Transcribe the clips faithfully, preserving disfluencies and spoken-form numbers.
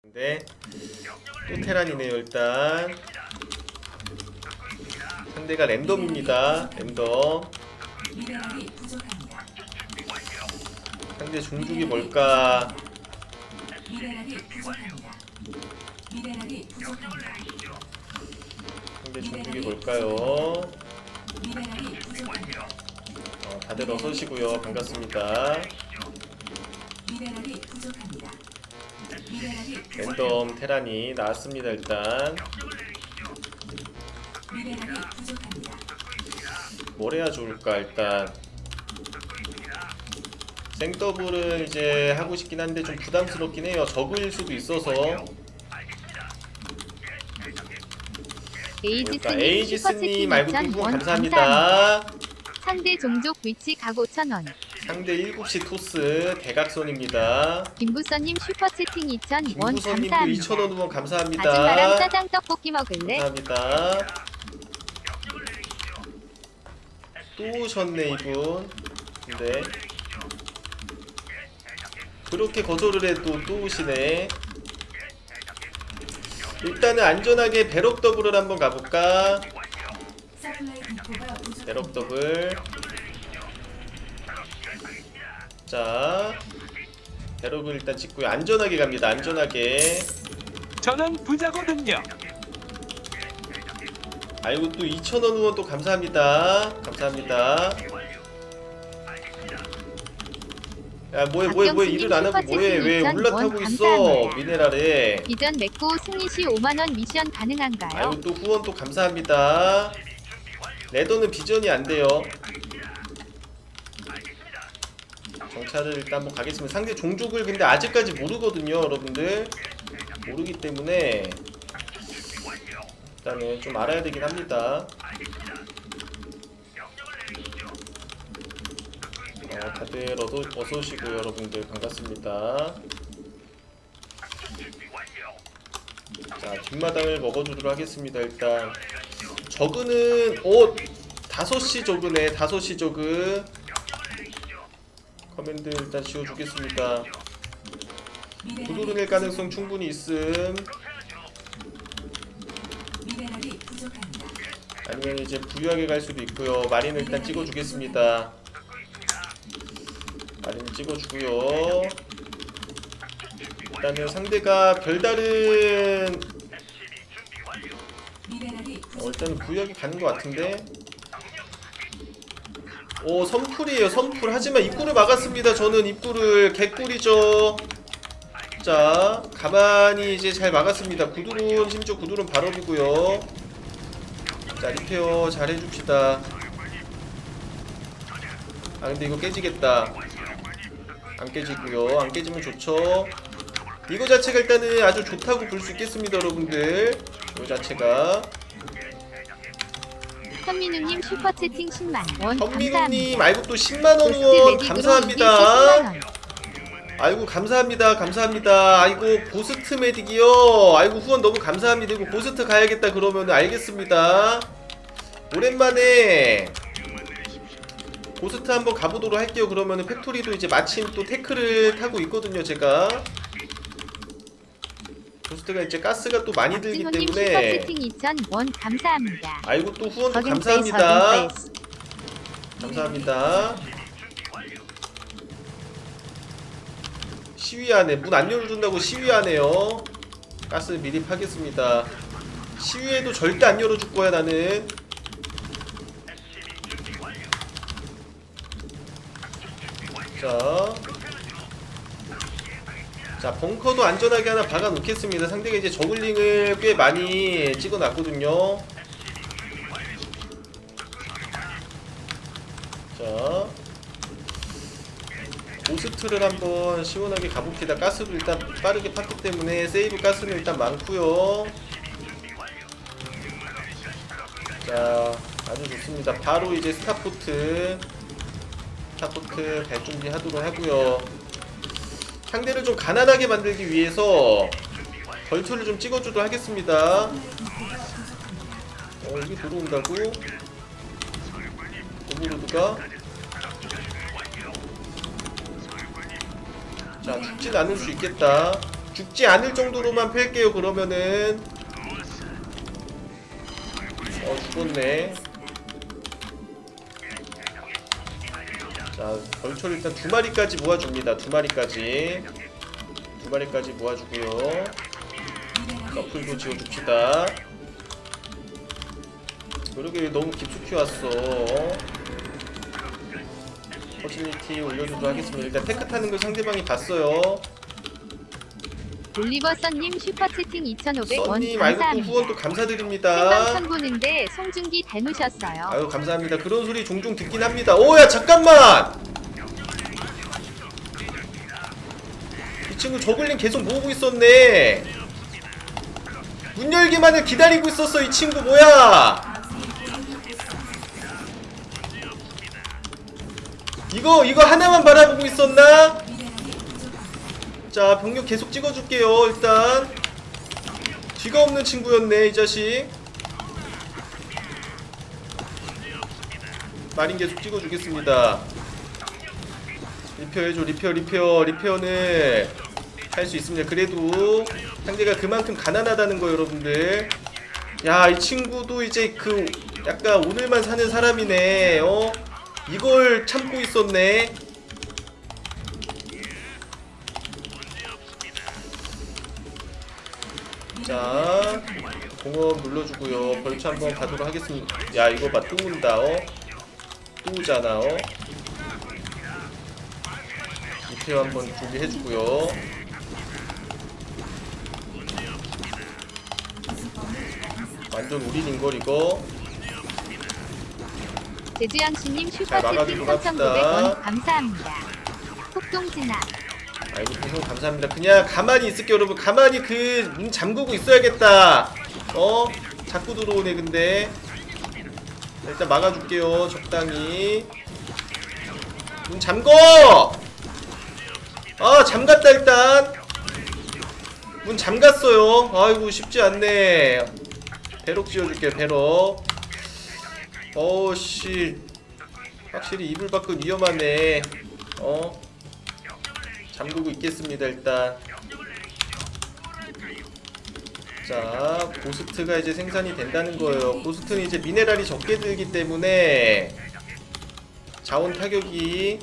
근데 또 테란이네요. 일단 상대가 랜덤입니다. 랜덤. 상대 중죽이 뭘까? 상대 중죽이 뭘까요? 어, 다들 어서오시고요. 반갑습니다. 랜덤 테란이 나왔습니다. 일단 뭘 해야 좋을까? 일단 생더블을 이제 하고 싶긴 한데 좀 부담스럽긴 해요. 저그일 수도 있어서. 에이지스님 말고도 감사합니다. 상대 종족 위치 각 오천 원. 상대 일곱 시 토스 대각선입니다. 김부선님 슈퍼채팅 이천 원 감사합니다. 이천 원 후원 감사합니다. 아줌마랑 짜장 떡볶이 먹을래? 감사합니다. 또 졌네 이분. 근데 그렇게 거절을 해도 또 오시네. 일단은 안전하게 배럭 더블을 한번 가볼까? 배럭 더블. 자, 배럭을 일단 짓고요. 안전하게 갑니다. 안전하게. 저는 부자거든요. 아이고, 또 이천 원 후원 또 감사합니다. 감사합니다. 야, 뭐해 뭐해 뭐해 일을 안 하고 뭐해. 왜 올라타고 있어. 미네랄에 이전 맺고 승리시 오만 원 미션 가능한가요? 아유, 또 후원 또 감사합니다. 레더는 비전이 안 돼요. 정찰을 일단 한번 가겠습니다. 상대 종족을 근데 아직까지 모르거든요, 여러분들. 모르기 때문에 일단은 좀 알아야 되긴 합니다. 어, 다들 어서오시고요. 여러분들 반갑습니다. 자, 뒷마당을 먹어주도록 하겠습니다. 일단 저그는 어! 다섯 시 저그네. 다섯 시 저그. 커맨드 일단 지워주겠습니다. 구도론일 가능성 충분히 있음. 아니면 이제 부유하게 갈 수도 있고요. 마린을 일단 찍어주겠습니다. 마린을 찍어주고요. 일단은 상대가 별다른 어, 일단은 부유하게 가는 것 같은데. 오, 선풀이에요. 선풀. 하지만 입구를 막았습니다. 저는 입구를. 개꿀이죠. 자, 가만히 이제 잘 막았습니다. 구두론, 심지어 구두론 발업이고요. 자, 리페어 잘 해줍시다. 아, 근데 이거 깨지겠다. 안 깨지고요. 안 깨지면 좋죠. 이거 자체가 일단은 아주 좋다고 볼 수 있겠습니다, 여러분들. 이거 자체가. 현민우님 슈퍼채팅 십만 원 현민우님 아이고 또 십만 원 후원 감사합니다. 아이고 감사합니다. 감사합니다. 아이고 고스트 메딕이요. 아이고 후원 너무 감사합니다. 이거 고스트 가야겠다. 그러면 알겠습니다. 오랜만에 고스트 한번 가보도록 할게요. 그러면 팩토리도 이제 마침 또 테크를 타고 있거든요. 제가 고스트가 이제 가스가 또 많이 들기 때문에. 감사합니다. 아이고 또 후원도 감사합니다. 감사합니다. 시위하네. 문 안 열어준다고 시위하네요. 가스 미리 파겠습니다. 시위에도 절대 안 열어줄 거야 나는. 자. 자, 벙커도 안전하게 하나 박아놓겠습니다. 상대가 이제 저글링을 꽤 많이 찍어놨거든요. 자, 고스트를 한번 시원하게 가봅시다. 가스도 일단 빠르게 팠기 때문에 세이브 가스는 일단 많고요. 자, 아주 좋습니다. 바로 이제 스타포트 스타포트 갈 준비하도록 하고요. 상대를 좀 가난하게 만들기 위해서 벌초를 좀 찍어주도록 하겠습니다. 어, 여기 들어온다고? 오브로드가? 자, 죽진 않을 수 있겠다. 죽지 않을 정도로만 팰게요. 그러면은 어 죽었네. 자, 벌초를 일단 두 마리까지 모아줍니다. 두 마리까지 두 마리까지 모아주고요. 자, 풀도 지어줍시다. 그러게 너무 깊숙이 왔어. 퍼즐리티 올려주도록 하겠습니다. 일단 테크 타는 걸 상대방이 봤어요. 올리버 선님 슈퍼채팅 이천오백 원 선님 아이고 후원도 감사드립니다. 삼천분인데 송중기 닮으셨어요. 아유 감사합니다. 그런 소리 종종 듣긴 합니다. 오야 잠깐만! 이 친구 저글링 계속 모으고 있었네. 문 열기만을 기다리고 있었어 이 친구. 뭐야 이거 이거 하나만 바라보고 있었나? 자, 병력 계속 찍어줄게요. 일단 뒤가 없는 친구였네 이 자식. 마린 계속 찍어주겠습니다. 리페어해줘. 리페어 리페어 리페어는 할 수 있습니다. 그래도 상대가 그만큼 가난하다는 거 여러분들. 야, 이 친구도 이제 그 약간 오늘만 사는 사람이네. 어? 이걸 참고 있었네. 자, 공업 눌러주고요. 벌초 한번 가도록 하겠습니다. 야, 이거 봐. 또 온다, 어? 또 오잖아, 어? 리페어 한번 준비해주고요. 완전 올인인걸, 이거? 제주양씨님 슈퍼채팅 삼천구백 원 감사합니다. 폭동진아 아이고 배송 감사합니다. 그냥 가만히 있을게요 여러분. 가만히 그 문 잠그고 있어야겠다. 어? 자꾸 들어오네. 근데 자, 일단 막아줄게요. 적당히 문 잠궈! 아 잠갔다. 일단 문 잠갔어요. 아이고 쉽지 않네. 배럭 지어줄게요. 배럭. 어우씨 확실히 이불 밖은 위험하네. 어? 잠그고 있겠습니다. 일단 자 고스트가 이제 생산이 된다는 거예요. 고스트는 이제 미네랄이 적게 들기 때문에 자원 타격이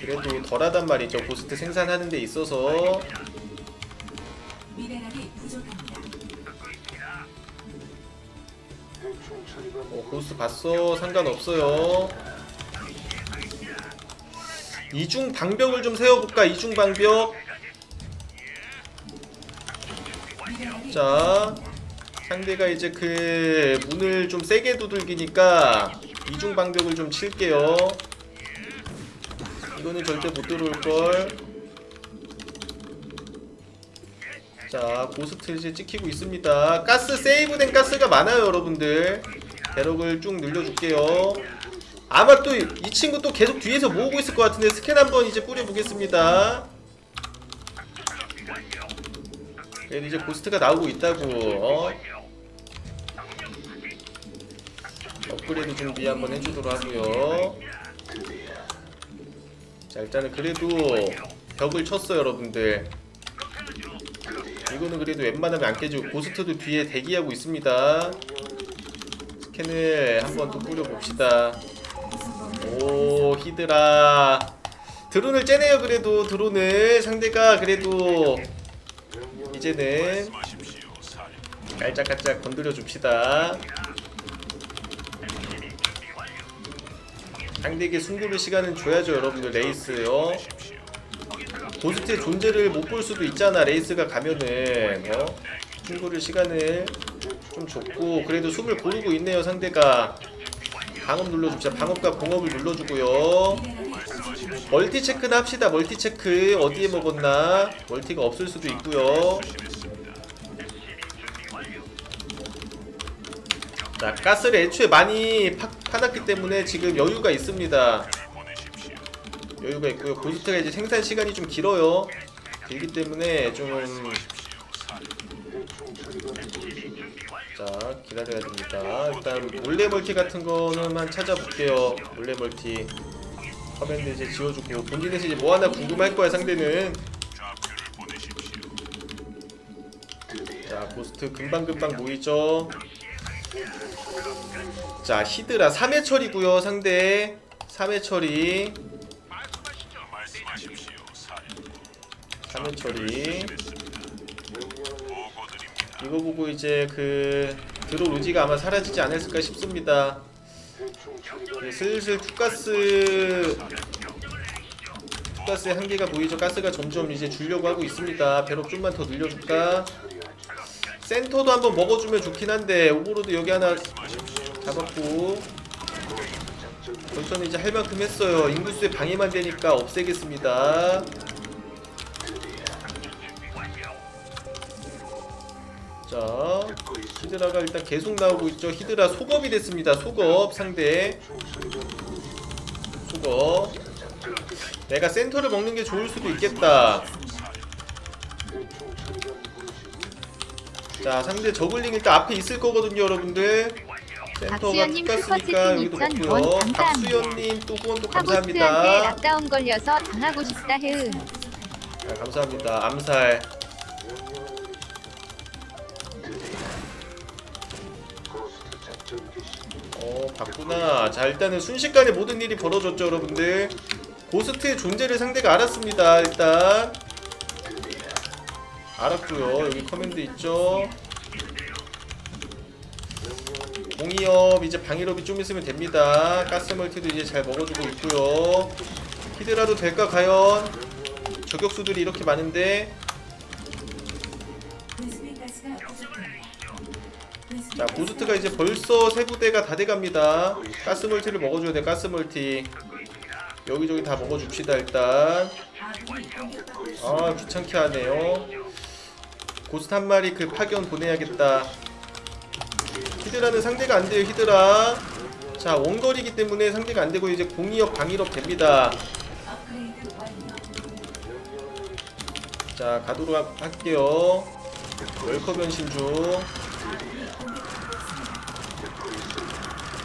그래도 덜하단 말이죠. 고스트 생산하는 데 있어서 어, 고스트 봤어? 상관없어요. 이중 방벽을 좀 세워볼까? 이중 방벽. 자 상대가 이제 그 문을 좀 세게 두들기니까 이중 방벽을 좀 칠게요. 이거는 절대 못 들어올걸. 자 고스트 이제 찍히고 있습니다. 가스 세이브된 가스가 많아요 여러분들. 대럭을 쭉 늘려줄게요. 아마 또 이 친구 또 계속 뒤에서 모으고 있을 것 같은데 스캔 한번 이제 뿌려보겠습니다. 그래도 이제 고스트가 나오고 있다고. 어? 업그레이드 준비 한번 해주도록 하고요. 자 일단은 그래도 벽을 쳤어요 여러분들. 이거는 그래도 웬만하면 안 깨지고 고스트도 뒤에 대기하고 있습니다. 스캔을 한번 또 뿌려봅시다. 오 히드라 드론을 째네요. 그래도 드론을 상대가 그래도 이제는 깔짝깔짝 건드려줍시다. 상대에게 숨구를 시간은 줘야죠 여러분들. 레이스요 고스트의 존재를 못 볼 수도 있잖아. 레이스가 가면은 어? 숨구를 시간을 좀 줬고 그래도 숨을 고르고 있네요 상대가. 방업 눌러줍시다. 방업과 공업을 눌러주고요. 멀티체크나 합시다. 멀티체크 어디에 먹었나. 멀티가 없을 수도 있고요. 자 가스를 애초에 많이 파, 파놨기 때문에 지금 여유가 있습니다. 여유가 있고요. 고스트가 이제 생산 시간이 좀 길어요. 길기 때문에 좀 자 기다려야 됩니다. 일단 몰래 멀티 같은 거는만 찾아볼게요. 몰래 멀티 화면에 이제 지워주고 본진에서 이제 뭐 하나 궁금할 거야 상대는. 자, 고스트 금방금방 모이죠. 자, 히드라 삼 회 처리고요. 상대 삼 회 처리. 삼 회 처리. 이거 보고 이제 그 드롭 로지가 아마 사라지지 않았을까 싶습니다. 슬슬 투가스 투가스의 한계가 보이죠. 가스가 점점 이제 줄려고 하고 있습니다. 배럭 좀만 더 늘려줄까? 센터도 한번 먹어주면 좋긴 한데 오버로드 여기 하나 잡았고 벌써는 이제 할 만큼 했어요. 인구수에 방해만 되니까 없애겠습니다. 자, 히드라가 일단 계속 나오고 있죠. 히드라 속업이 됐습니다. 속업 상대 속업. 내가 센터를 먹는 게 좋을 수도 있겠다. 자, 상대 저글링 일단 앞에 있을 거거든요, 여러분들. 센터가 뚜껑으니까 여기도 먹고요. 박수연님 또 후원도 감사합니다. 락다운 걸려서 당하고 싶다. 흐. 자, 감사합니다. 암살. 어, 봤구나. 자, 일단은 순식간에 모든 일이 벌어졌죠, 여러분들. 고스트의 존재를 상대가 알았습니다. 일단 알았고요. 여기 커맨드 있죠. 공이업 이제 방일업이 좀 있으면 됩니다. 가스멀티도 이제 잘 먹어주고 있고요. 히드라도 될까 과연? 저격수들이 이렇게 많은데. 자, 고스트가 이제 벌써 세 부대가 다 돼갑니다. 가스멀티를 먹어줘야 돼. 가스멀티 여기저기 다 먹어줍시다. 일단 아, 귀찮게 하네요. 고스트 한 마리 그 파견 보내야겠다. 히드라는 상대가 안 돼요. 히드라 자, 원거리이기 때문에 상대가 안 되고 이제 공이업 방일업 됩니다. 자, 가도록 할게요. 월커 변신 중.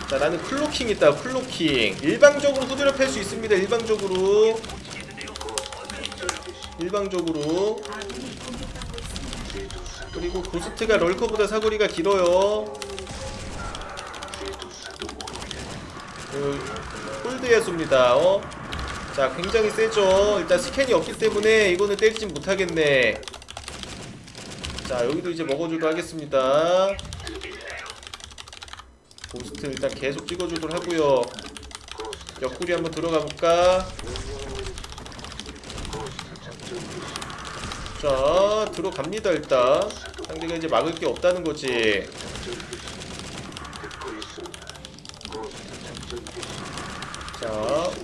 자, 나는 클로킹 있다. 클로킹 일방적으로 후드려 팰 수 있습니다. 일방적으로 일방적으로 그리고 고스트가 럴커보다 사거리가 길어요. 홀드의 수입니다. 어? 자, 굉장히 세죠. 일단 스캔이 없기 때문에 이거는 때리진 못하겠네. 자, 여기도 이제 먹어주도 하겠습니다. 고스트 일단 계속 찍어주도록 하고요. 옆구리 한번 들어가볼까? 자, 들어갑니다. 일단 상대가 이제 막을 게 없다는 거지. 자,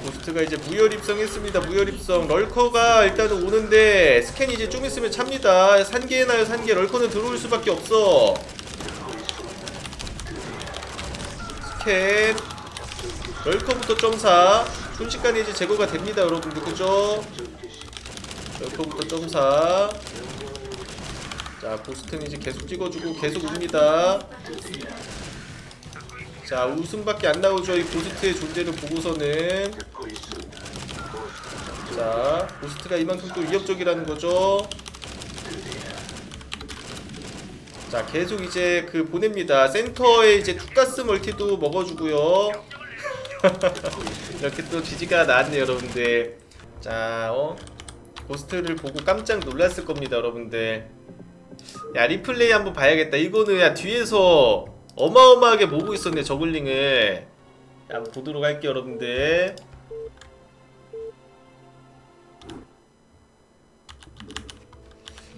고스트가 이제 무혈 입성했습니다. 무혈 입성. 럴커가 일단은 오는데 스캔이 이제 좀 있으면 찹니다. 산계에 나요. 산계. 럴커는 들어올 수밖에 없어. 스캔 럴커부터 점사. 순식간에 이제 제거가 됩니다, 여러분들. 그죠? 럴커부터 점사. 자, 고스트는 이제 계속 찍어주고 계속 옵니다. 자, 웃음밖에 안 나오죠. 이 고스트의 존재를 보고서는. 자, 고스트가 이만큼 또 위협적이라는 거죠. 자, 계속 이제 그 보냅니다. 센터에 이제 투가스 멀티도 먹어주고요. 이렇게 또 지지가 나왔네요, 여러분들. 자, 어? 고스트를 보고 깜짝 놀랐을 겁니다, 여러분들. 야, 리플레이 한번 봐야겠다. 이거는 야, 뒤에서 어마어마하게 보고 있었네, 저글링을. 야, 한번 보도록 할게요, 여러분들.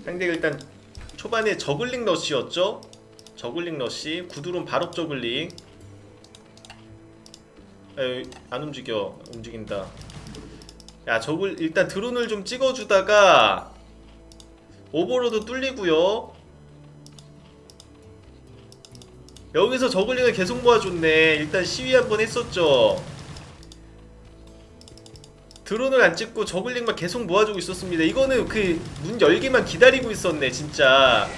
상대가 일단 초반에 저글링 러쉬였죠? 저글링 러쉬, 구두론 바로 저글링. 에이, 안 움직여. 움직인다. 야, 저글 일단 드론을 좀 찍어주다가 오버로도 뚫리고요. 여기서 저글링을 계속 모아줬네. 일단 시위 한번 했었죠. 드론을 안 찍고 저글링만 계속 모아주고 있었습니다. 이거는 그 문 열기만 기다리고 있었네, 진짜.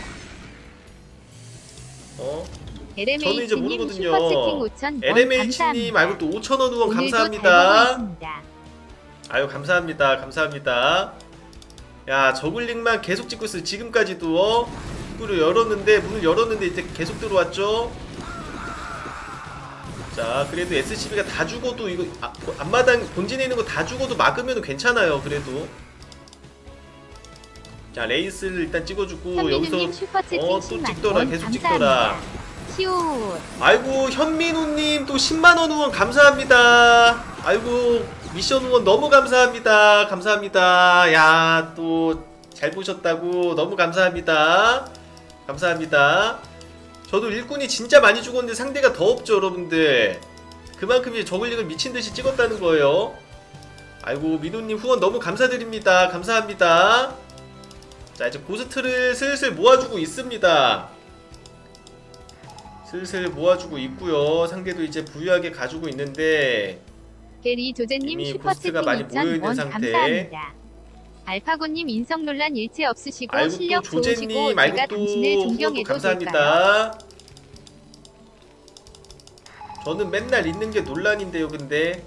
어? 저는 이제 모르거든요. 엘엠에이치님 말고 또 오천 원 후원 감사합니다. 아유, 감사합니다. 감사합니다. 야, 저글링만 계속 찍고 있어요. 지금까지도. 입구를 열었는데, 문을 열었는데 이제 계속 들어왔죠. 자, 그래도 에스씨비가 다 죽어도 이거 아, 앞마당 본진에 있는 거 다 죽어도 막으면 괜찮아요. 그래도 자 레이스를 일단 찍어주고 여기서 어 또 찍더라, 계속 찍더라. 아이고 현민우님 또 십만 원 후원 감사합니다. 아이고 미션 후원 너무 감사합니다. 감사합니다. 야, 또 잘 보셨다고 너무 감사합니다. 감사합니다. 저도 일꾼이 진짜 많이 죽었는데 상대가 더 없죠 여러분들. 그만큼 이제 저글링을 미친듯이 찍었다는 거예요. 아이고 민우님 후원 너무 감사드립니다. 감사합니다. 자, 이제 고스트를 슬슬 모아주고 있습니다. 슬슬 모아주고 있고요. 상대도 이제 부유하게 가지고 있는데 게리 조제님 슈퍼챗 많이 모여있는 상태. 감사합니다. 알파고님 인성 논란 일체 없으시고 아이고, 실력 또 조제님, 좋으시고 제가 당신을 존경해도 감사합니다. 될까요? 저는 맨날 있는 게 논란인데요. 근데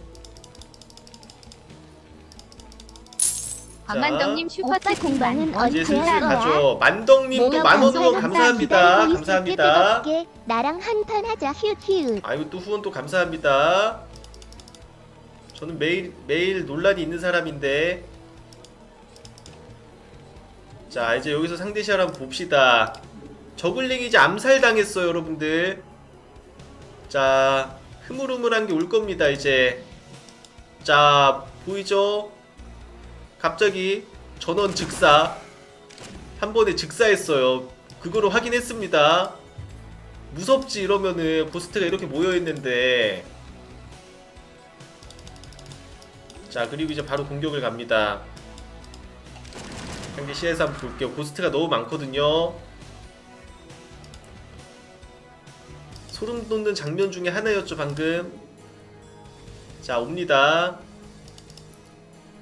만덕님 슈퍼챗 공방은 이제 슬슬 가죠. 만덕님 또 만원원 감사합니다. 감사합니다. 나랑 한판 하자. 휴휴. 아이고 또 후원 또 감사합니다. 저는 매일 매일 논란이 있는 사람인데. 자, 이제 여기서 상대 시야를 한번 봅시다. 저글링이 이제 암살당했어요 여러분들. 자, 흐물흐물한 게 올 겁니다 이제. 자, 보이죠? 갑자기 전원 즉사, 한 번에 즉사했어요. 그거를 확인했습니다. 무섭지. 이러면은 고스트가 이렇게 모여있는데. 자, 그리고 이제 바로 공격을 갑니다. 한개 시야에서 한번 볼게요. 고스트가 너무 많거든요. 소름 돋는 장면 중에 하나였죠 방금. 자, 옵니다.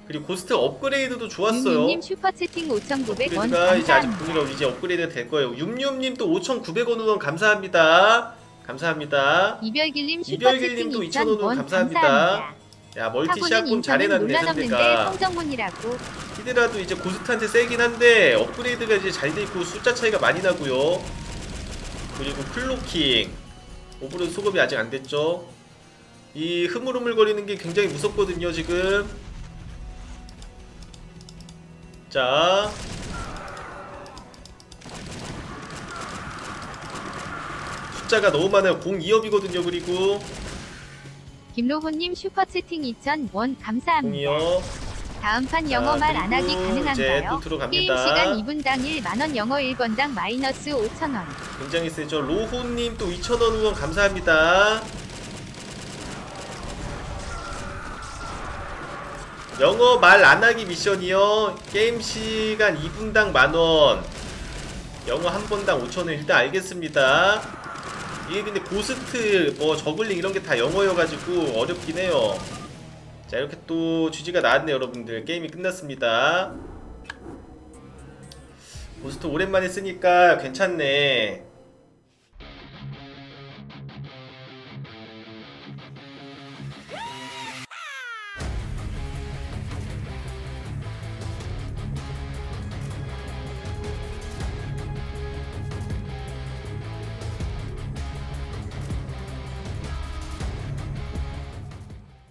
그리고 고스트 업그레이드도 좋았어요. 님 슈퍼채팅 오천구백 원 감사합니다. 이제 아직 분위기가 이제 업그레이드가 될 거예요. 윰윰님 또 오천구백 원 후원 감사합니다. 감사합니다. 이별길님 슈퍼채팅 이천 원 감사합니다. 감사합니다. 야, 멀티 시합군 잘해놨네 상대가. 히드라도 이제 고스트한테 세긴 한데 업그레이드가 이제 잘 돼있고 숫자 차이가 많이 나고요. 그리고 클로킹 오브로드 소급이 아직 안 됐죠. 이 흐물흐물거리는 게 굉장히 무섭거든요 지금. 자, 숫자가 너무 많아요. 공이업이거든요. 그리고 김로호님 슈퍼채팅 이천 원 감사합니다. 공이업. 다음판 영어말 안하기 가능한가요? 게임시간 이 분당 일 만원 영어 일 권당 마이너스 오천 원. 굉장히 세죠. 로호님 또 이천 원 후원 감사합니다. 영어 말 안하기 미션이요. 게임시간 이 분당 만원, 영어 한번당 오천 원. 일단 알겠습니다. 이게 근데 고스트 뭐 저글링 이런게 다 영어여가지고 어렵긴 해요. 자, 이렇게 또 주지가 나왔네요 여러분들. 게임이 끝났습니다. 고스트 오랜만에 쓰니까 괜찮네.